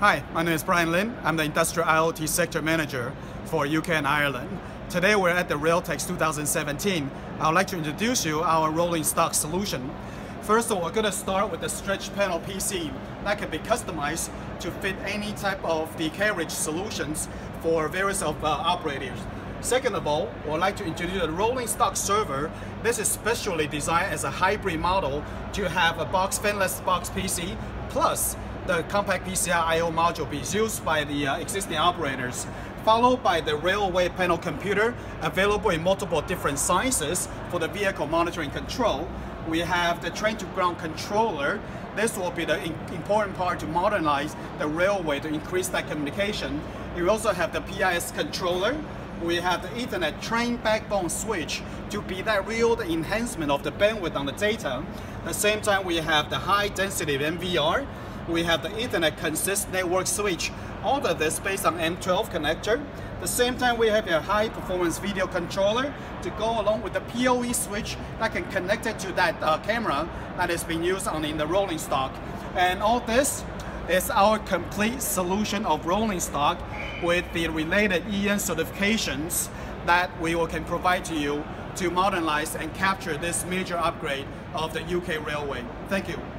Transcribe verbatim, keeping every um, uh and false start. Hi, my name is Brian Lin. I'm the Industrial IoT Sector Manager for U K and Ireland. Today we're at the Railtex two thousand seventeen. I would like to introduce you our rolling stock solution. First of all, we're going to start with the stretch panel P C that can be customized to fit any type of the carriage solutions for various of uh, operators. Second of all, I would like to introduce a rolling stock server. This is specially designed as a hybrid model to have a box fanless box P C plus the compact P C I I O module is used by the uh, existing operators, followed by the railway panel computer available in multiple different sizes for the vehicle monitoring control. We have the train-to-ground controller. This will be the important part to modernize the railway to increase that communication. You also have the P I S controller. We have the Ethernet train backbone switch to be that real enhancement of the bandwidth on the data. At the same time, we have the high-density M V R. We have the Ethernet consist network switch. All of this based on M twelve connector. At the same time, we have a high-performance video controller to go along with the P O E switch that can connect it to that uh, camera that is being used on in the rolling stock. And all this is our complete solution of rolling stock with the related E N certifications that we will can provide to you to modernize and capture this major upgrade of the U K railway. Thank you.